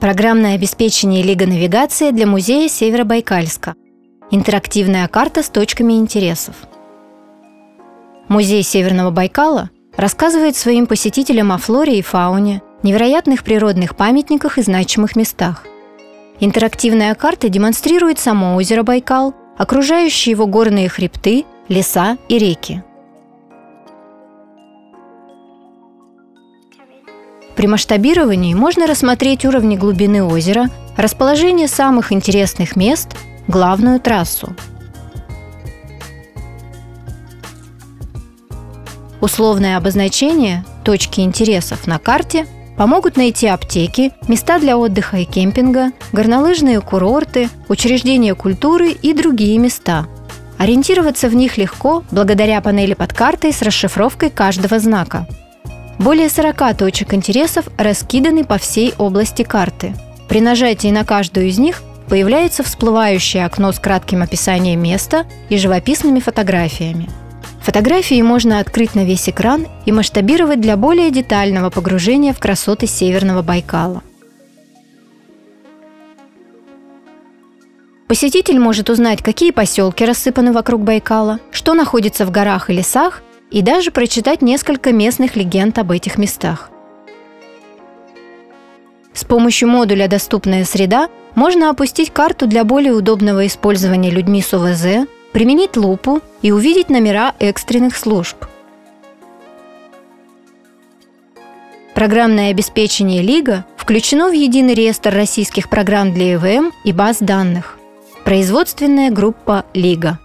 Программное обеспечение «Лига Навигация» для Музея Северобайкальска. Интерактивная карта с точками интересов. Музей Северного Байкала рассказывает своим посетителям о флоре и фауне, невероятных природных памятниках и значимых местах. Интерактивная карта демонстрирует само озеро Байкал, окружающие его горные хребты, леса и реки. При масштабировании можно рассмотреть уровни глубины озера, расположение самых интересных мест, главную трассу. Условное обозначение «Точки интересов» на карте помогут найти аптеки, места для отдыха и кемпинга, горнолыжные курорты, учреждения культуры и другие места. Ориентироваться в них легко благодаря панели под картой с расшифровкой каждого знака. Более 40 точек интересов раскиданы по всей области карты. При нажатии на каждую из них появляется всплывающее окно с кратким описанием места и живописными фотографиями. Фотографии можно открыть на весь экран и масштабировать для более детального погружения в красоты Северного Байкала. Посетитель может узнать, какие поселки рассыпаны вокруг Байкала, что находится в горах и лесах, и даже прочитать несколько местных легенд об этих местах. С помощью модуля «Доступная среда» можно опустить карту для более удобного использования людьми с ОВЗ, применить лупу и увидеть номера экстренных служб. Программное обеспечение «LIGA» включено в единый реестр российских программ для ЭВМ и баз данных. Производственная группа «LIGA».